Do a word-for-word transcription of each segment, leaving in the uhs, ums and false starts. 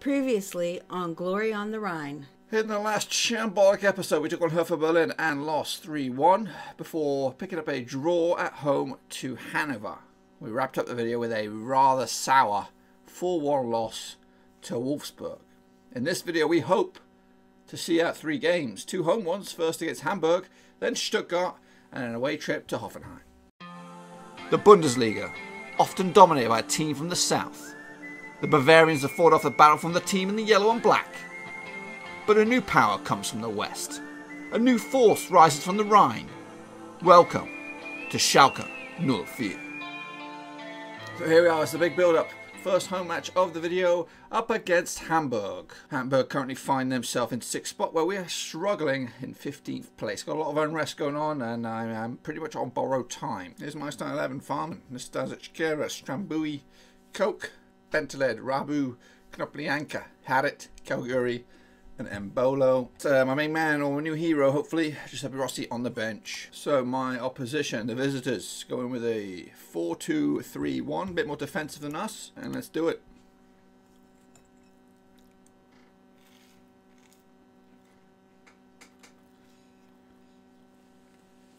Previously on Glory on the Rhine. In the last shambolic episode, we took on Hertha Berlin and lost three one before picking up a draw at home to Hannover. We wrapped up the video with a rather sour four one loss to Wolfsburg. In this video, we hope to see out three games. Two home ones, first against Hamburg, then Stuttgart, and an away trip to Hoffenheim. The Bundesliga, often dominated by a team from the south. The Bavarians have fought off the battle from the team in the yellow and black. But a new power comes from the west. A new force rises from the Rhine. Welcome to Schalke oh four. So here we are, it's the big build-up. First home match of the video, up against Hamburg. Hamburg currently find themselves in sixth spot, where we are struggling in fifteenth place. Got a lot of unrest going on, and I'm pretty much on borrowed time. Here's my starting eleven: Fährmann, Nastasic, Kerr, Stambouli, Coke, Benteler, Rabu, Konoplyanka, Harit, Calgary, and Embolo. Uh, my main man, or my new hero, hopefully, Giuseppe Rossi on the bench. So my opposition, the visitors, going with a four two three one, a bit more defensive than us, and let's do it.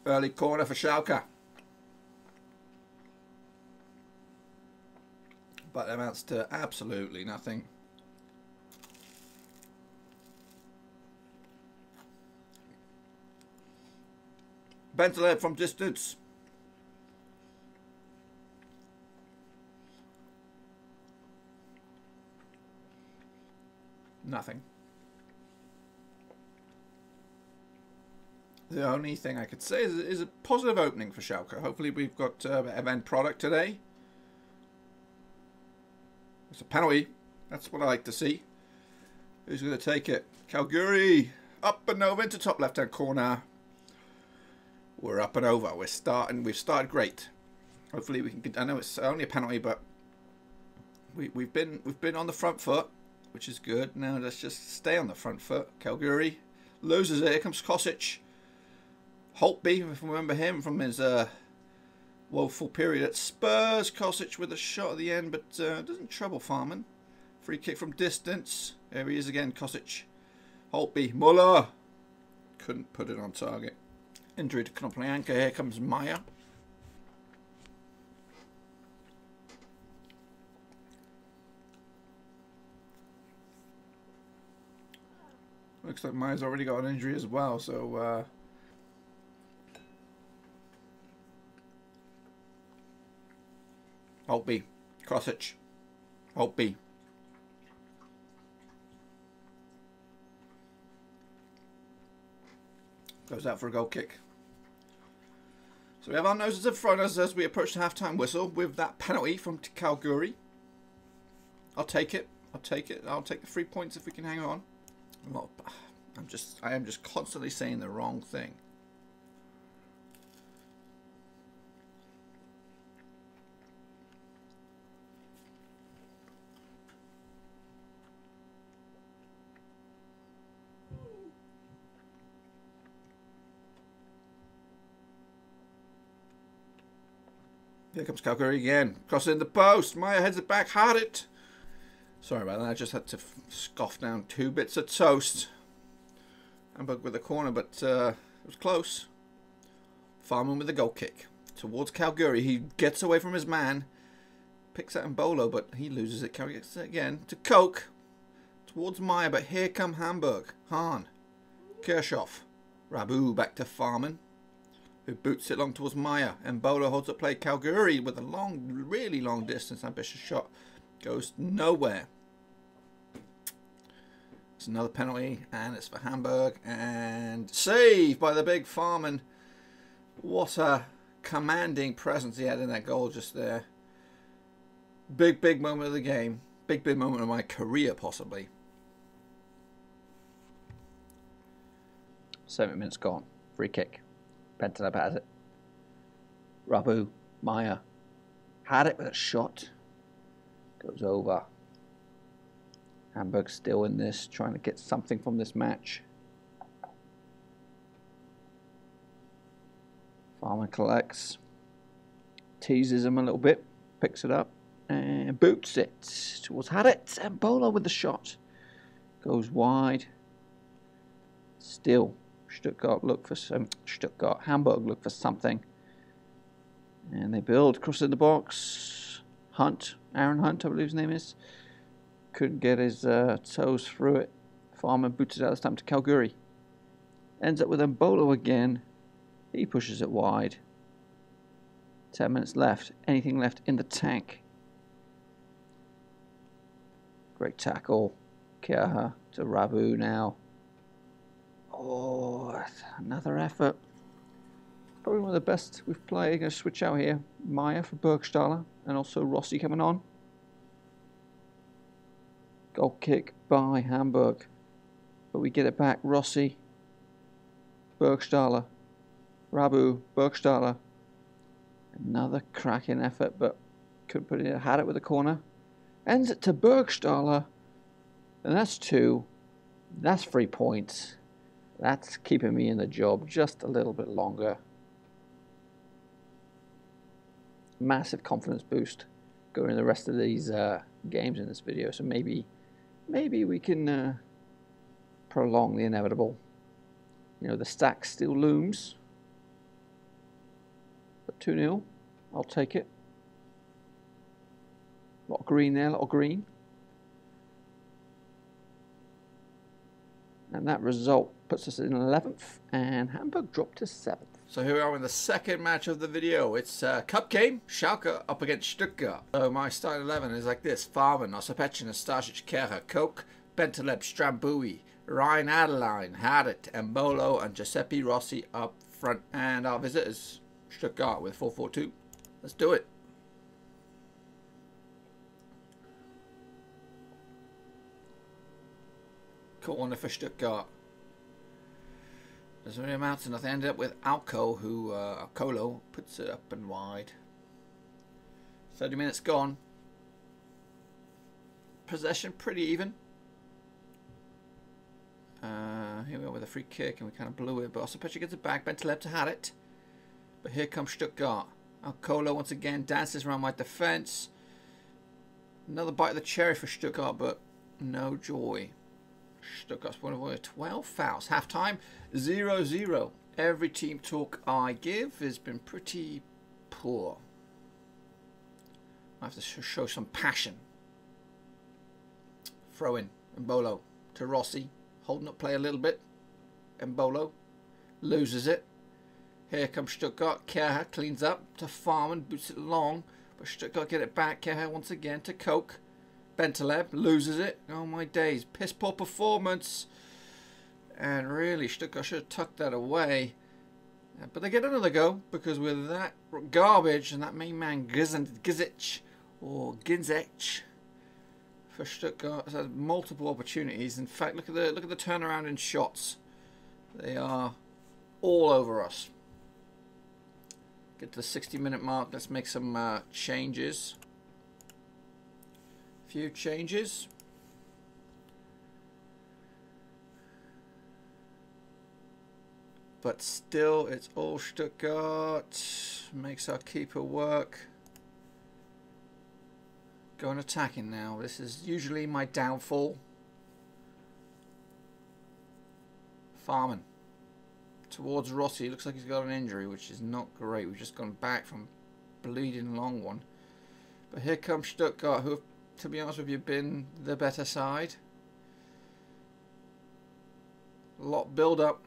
Early corner for Schalke. But that amounts to absolutely nothing. Bentaleb from distance. Nothing. The only thing I could say is, is a positive opening for Schalke. Hopefully we've got uh, event product today. It's a penalty. That's what I like to see. Who's going to take it? Calgary. Up and over into top left-hand corner. We're up and over. We're starting. We've started great. Hopefully we can. I know it's only a penalty, but we, we've been we've been on the front foot, which is good. Now let's just stay on the front foot. Calgary loses it. Here comes Kossic. Holtby, if I remember him from his uh, woeful period at Spurs. Kossic with a shot at the end, but uh, doesn't trouble Fährmann. Free kick from distance. There he is again. Kossic, Holtby, Muller. Couldn't put it on target. Injury to Konoplyanka. Here comes Meyer. Looks like Meyer's already got an injury as well, so uh, Holtby, Kossic, Holtby. Goes out for a goal kick. So we have our noses in front of us as we approach the half-time whistle with that penalty from Calgary. I'll take it. I'll take it. I'll take the three points if we can hang on. I'm, not, I'm just. I am just constantly saying the wrong thing. Here comes Calgary again. Crossing the post. Meyer heads it back. Hard it. Sorry about that. I just had to scoff down two bits of toast. Hamburg with the corner, but uh, it was close. Fährmann with the goal kick. Towards Calgary. He gets away from his man. Picks out Embolo, but he loses it. Calgary gets it again. To Koch. Towards Meyer, but here come Hamburg. Hahn. Kirchhoff. Rabu back to Fährmann, who boots it long towards Meyer. Embolo holds up play. Calgary with a long, really long distance, ambitious shot. Goes nowhere. It's another penalty, and it's for Hamburg. And saved by the big Fährmann. What a commanding presence he had in that goal just there. Big, big moment of the game. Big, big moment of my career, possibly. Seven minutes gone. Free kick. Bentaleb has it. Rabu, Meyer, had it with a shot. Goes over. Hamburg still in this, trying to get something from this match. Fährmann collects. Teases him a little bit. Picks it up. Uh, boots it towards Harit. Embolo with the shot. Goes wide. Still, Stuttgart look for some. Stuttgart, Hamburg look for something. And they build. Crossing the box. Hunt. Aaron Hunt, I believe his name is. Couldn't get his uh, toes through it. Fährmann boots it out this time to Calgary. Ends up with Embolo again. He pushes it wide. Ten minutes left. Anything left in the tank? Great tackle. Kerr to Rabu now. Oh, another effort. Probably one of the best we've played. Going to switch out here. Meyer for Burgstaller and also Rossi coming on. Goal kick by Hamburg. But we get it back. Rossi. Burgstaller. Rabu. Burgstaller. Another cracking effort, but couldn't put it in. Had it with a corner. Ends it to Burgstaller. And that's two. That's three points. That's keeping me in the job just a little bit longer. Massive confidence boost going in the rest of these uh, games in this video. So maybe maybe we can uh, prolong the inevitable. You know, the stack still looms. But two nil. I'll take it. A lot of green there, a lot of green. And that result puts us in eleventh, and Hamburg dropped to seventh. So here we are in the second match of the video. It's a cup game, Schalke up against Stuttgart. So my starting eleven is like this. Fährmann, Ossipetchen, Nastasic, Kerr, Koch, Bentaleb, Stambouli, Ryan Adeline, Harit, Embolo, and Giuseppe Rossi up front. And our visitors, Stuttgart with four four two. Let's do it. Corner for Stuttgart. Doesn't really amount to nothing. Ended up with Alco, who uh, Alcolo puts it up and wide. thirty minutes gone. Possession pretty even. Uh, here we are with a free kick, and we kind of blew it. But Ossipetchen gets it back. Bentaleb to Harit. But here comes Stuttgart. Alcolo once again dances around my defence. Another bite of the cherry for Stuttgart, but no joy. Stuttgart's one of twelve fouls. Half time, zero zero. Every team talk I give has been pretty poor. I have to sh show some passion. Throw in Embolo to Rossi. Holding up play a little bit. Embolo loses it. Here comes Stuttgart. Kerr cleans up to Fährmann. Boots it long. But Stuttgart get it back. Kerr once again to Koch. Bentaleb loses it. Oh my days. Piss poor performance. And really, Stuttgart should have tucked that away. But they get another go because with that garbage and that main man Gizic or Ginzech for Stuttgart has had multiple opportunities. In fact, look at the look at the turnaround in shots. They are all over us. Get to the sixty minute mark. Let's make some uh, changes. Few changes. But still, it's all Stuttgart. Makes our keeper work. Going attacking now. This is usually my downfall. Fährmann. Towards Rossi. Looks like he's got an injury, which is not great. We've just gone back from bleeding long one. But here comes Stuttgart, who have, to be honest with you, been the better side. A lot build up.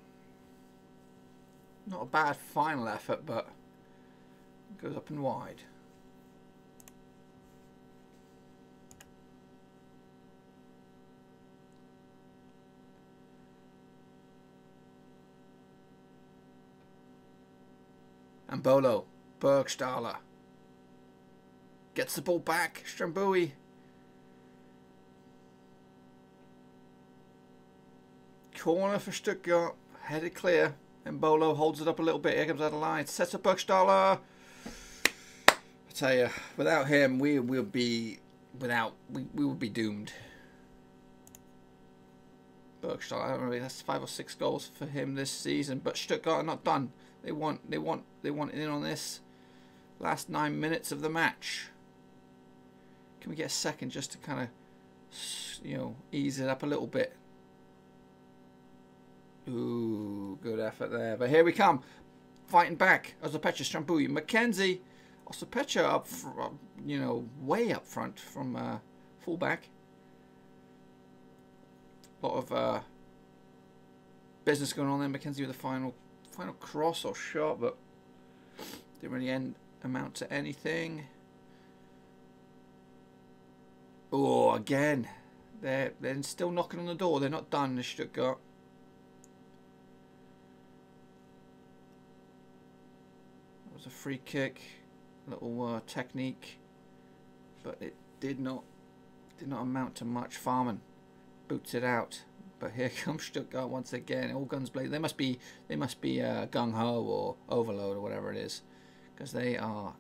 Not a bad final effort, but it goes up and wide. Embolo, Burgstaller gets the ball back. Stambouli. Corner for Stuttgart, headed clear. Embolo holds it up a little bit. Here comes out of line. Sets up Burgstaller. I tell you, without him, we will be without. We we will be doomed. Burgstaller. I don't know. That's five or six goals for him this season. But Stuttgart are not done. They want. They want. They want in on this last nine minutes of the match. Can we get a second just to kind of, you know, ease it up a little bit? Ooh, good effort there. But here we come. Fighting back. Osapecha, Stambouli, McKenzie. Osapecha up, from, you know, way up front from uh, fullback. A lot of uh, business going on there. McKenzie with the final final cross or shot, but didn't really end, amount to anything. Oh, again. They're, they're still knocking on the door. They're not done, the Stuttgart. That was a free kick. A little uh, technique. But it did not did not amount to much. Fährmann boots it out. But here comes Stuttgart once again. All guns blazing. They must be, they must be uh, gung-ho or overload or whatever it is. Because they are,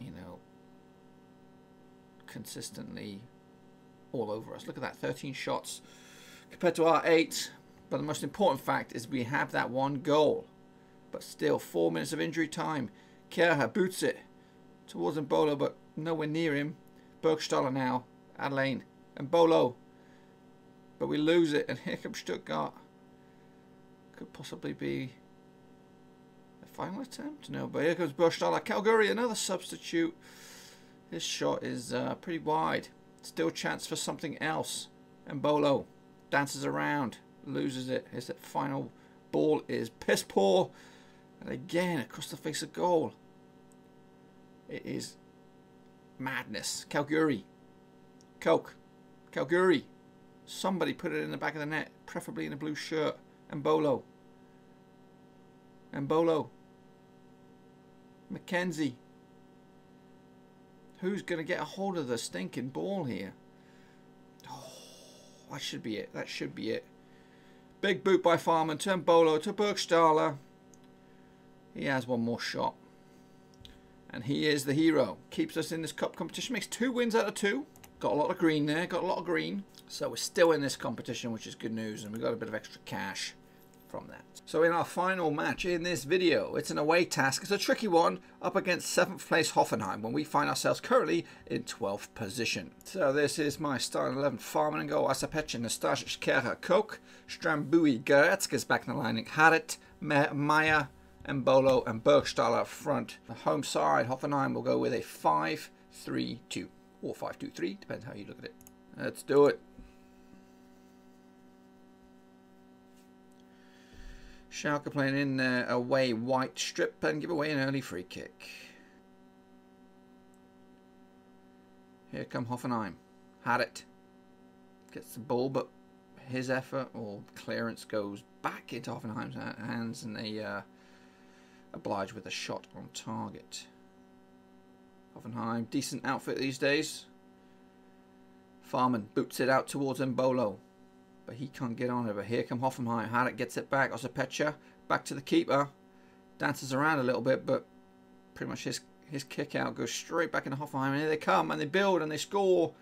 you know, consistently all over us. Look at that, thirteen shots compared to our eight. But the most important fact is we have that one goal. But still, four minutes of injury time. Kerr boots it towards Embolo, but nowhere near him. Burgstaller now, Adelaine, Embolo. But we lose it, and here comes Stuttgart. Could possibly be a final attempt. No, but here comes Burgstaller. Calgary, another substitute. His shot is uh, pretty wide. Still chance for something else. Embolo dances around, loses it. His final ball is piss poor. And again, across the face of goal. It is madness. Calgary. Coke. Calgary. Somebody put it in the back of the net, preferably in a blue shirt. Embolo. Embolo. McKenzie. Who's going to get a hold of the stinking ball here? Oh, that should be it. That should be it. Big boot by Fährmann to Embolo to Burgstaller. He has one more shot. And he is the hero. Keeps us in this cup competition. Makes two wins out of two. Got a lot of green there. Got a lot of green. So we're still in this competition, which is good news. And we got a bit of extra cash from that. So in our final match in this video, it's an away task. It's a tricky one up against seventh place Hoffenheim when we find ourselves currently in twelfth position. So this is my starting eleven. Fährmann and goal, Osapecha, Nastasic, Kerr, Koch, Stambouli, Gretzke is back in the line, Harit, Meyer, Embolo and Burgstaller up front. The home side, Hoffenheim will go with a five three two or five two three, depends how you look at it. Let's do it. Schalke playing in uh, away white strip and give away an early free kick. Here come Hoffenheim. Had it. Gets the ball, but his effort or clearance goes back into Hoffenheim's hands and they uh, oblige with a shot on target. Hoffenheim, decent outfit these days. Fährmann boots it out towards Embolo. But he can't get on it. But here come Hoffenheim. Harit gets it back. Osapecha back to the keeper. Dances around a little bit, but pretty much his his kick out goes straight back into Hoffenheim. And here they come and they build and they score.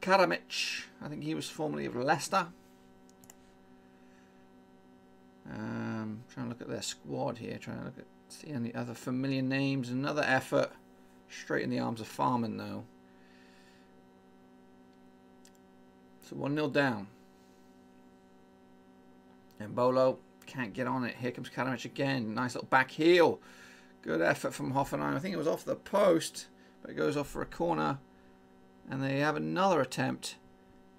Karamic, I think he was formerly of Leicester. Um, trying to look at their squad here. Trying to look at see any other familiar names. Another effort straight in the arms of Fährmann though. So one nil down. Embolo can't get on it. Here comes Kalinic again. Nice little back heel. Good effort from Hoffenheim. I think it was off the post, but it goes off for a corner. And they have another attempt.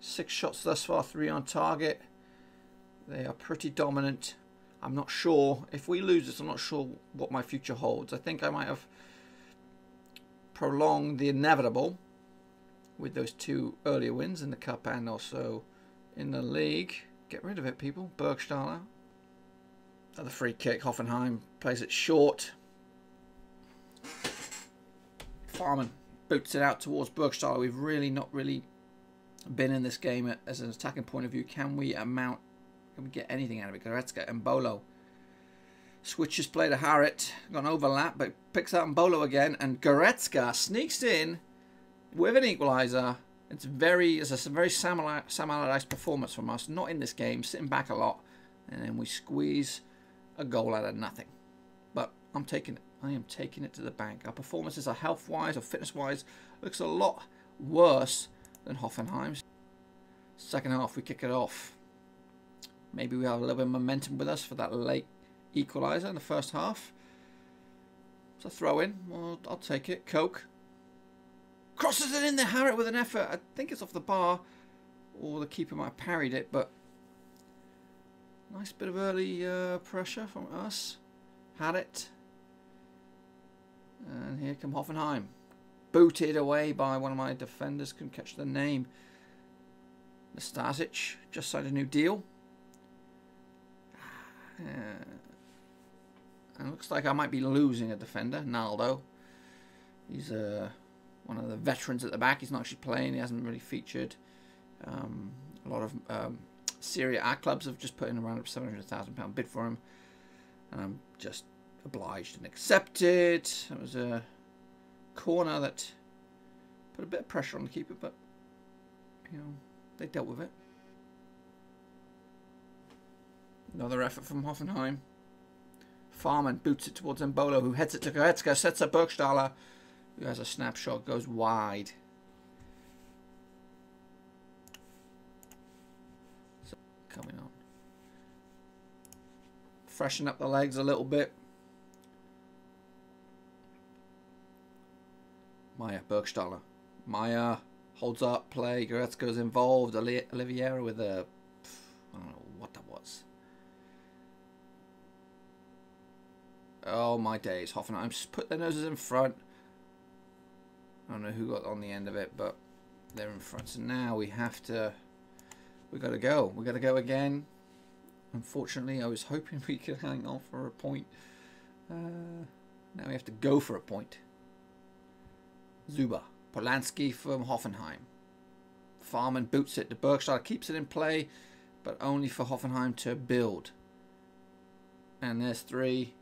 Six shots thus far, three on target. They are pretty dominant. I'm not sure. If we lose this, I'm not sure what my future holds. I think I might have prolonged the inevitable with those two earlier wins in the cup and also in the league. Get rid of it, people. Burgstaller. Another free kick. Hoffenheim plays it short. Fährmann boots it out towards Burgstaller. We've really not really been in this game as an attacking point of view. Can we amount? Can we get anything out of it? Goretzka, Embolo. Switches play to Harit. Got an overlap, but picks out Embolo again. And Goretzka sneaks in with an equaliser. It's very, it's a very Sam Allardyce performance from us. Not in this game, sitting back a lot, and then we squeeze a goal out of nothing. But I'm taking it. I am taking it to the bank. Our performances are health-wise or fitness-wise Looks a lot worse than Hoffenheim's. Second half, we kick it off. Maybe we have a little bit of momentum with us for that late equaliser in the first half. It's a throw-in. Well, I'll take it. Coke. Crosses it in there. Harit with an effort. I think it's off the bar. Or the keeper might have parried it, but... Nice bit of early uh, pressure from us. Harit. And here come Hoffenheim. Booted away by one of my defenders. Couldn't catch the name. Nastasic. Just signed a new deal. Uh, and it looks like I might be losing a defender, Naldo. He's uh, one of the veterans at the back. He's not actually playing. He hasn't really featured. Um, a lot of um, Serie A clubs have just put in around a seven hundred thousand pound bid for him. And I'm just obliged and accepted. That was a corner that put a bit of pressure on the keeper, but, you know, they dealt with it. Another effort from Hoffenheim. Fährmann boots it towards Embolo, who heads it to Gretzke, sets up Burgstaller, who has a snapshot, goes wide. So, coming on. Freshen up the legs a little bit. Meyer, Burgstaller. Meyer holds up, play. Gretzke's involved. Oliveira with a... I don't know what that was. Oh my days, Hoffenheim put their noses in front. I don't know who got on the end of it, but they're in front. So now we have to, we got to go. We got to go again. Unfortunately, I was hoping we could hang on for a point. Uh, now we have to go for a point. Zuba, Polanski from Hoffenheim. Fährmann boots it to Burgstaller, keeps it in play, but only for Hoffenheim to build. And there's three.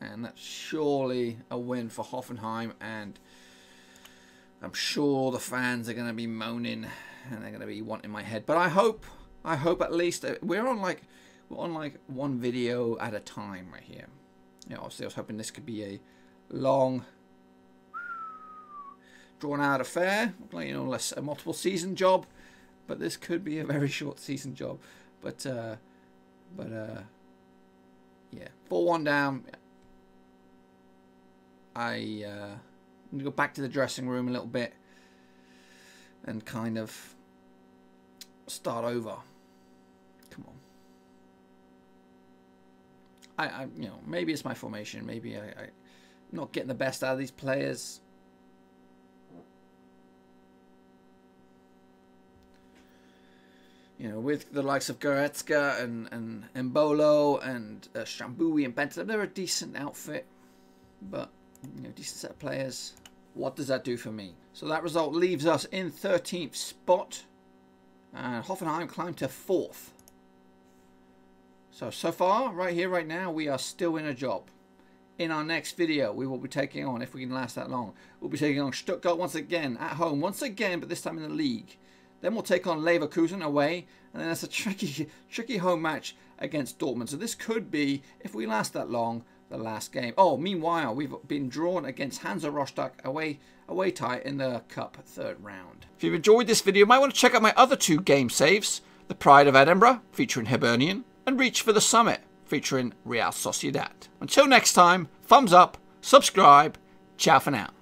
And that's surely a win for Hoffenheim, and I'm sure the fans are going to be moaning and they're going to be wanting my head. But I hope, I hope at least we're on like we're on like one video at a time right here. You know, obviously I was hoping this could be a long, drawn-out affair, like, you know, less a multiple season job. But this could be a very short season job. But uh, but uh, yeah, four one down. I uh, I'm gonna go back to the dressing room a little bit and kind of start over. Come on. I, I you know, maybe it's my formation. Maybe I, I'm not getting the best out of these players. You know, with the likes of Goretzka and and Embolo and uh, Stambouli and Benteler, they're a decent outfit, but. You know, decent set of players. What does that do for me? So that result leaves us in thirteenth spot, and Hoffenheim climbed to fourth. So so far, right here, right now, we are still in a job. In our next video, we will be taking on, if we can last that long, we'll be taking on Stuttgart once again at home, once again, but this time in the league. Then we'll take on Leverkusen away, and then that's a tricky, tricky home match against Dortmund. So this could be, if we last that long, the last game. Oh, meanwhile, we've been drawn against Hansa Rostock away away tie in the Cup third round. If you've enjoyed this video, you might want to check out my other two game saves, The Pride of Edinburgh, featuring Hibernian, and Reach for the Summit, featuring Real Sociedad. Until next time, thumbs up, subscribe, ciao for now.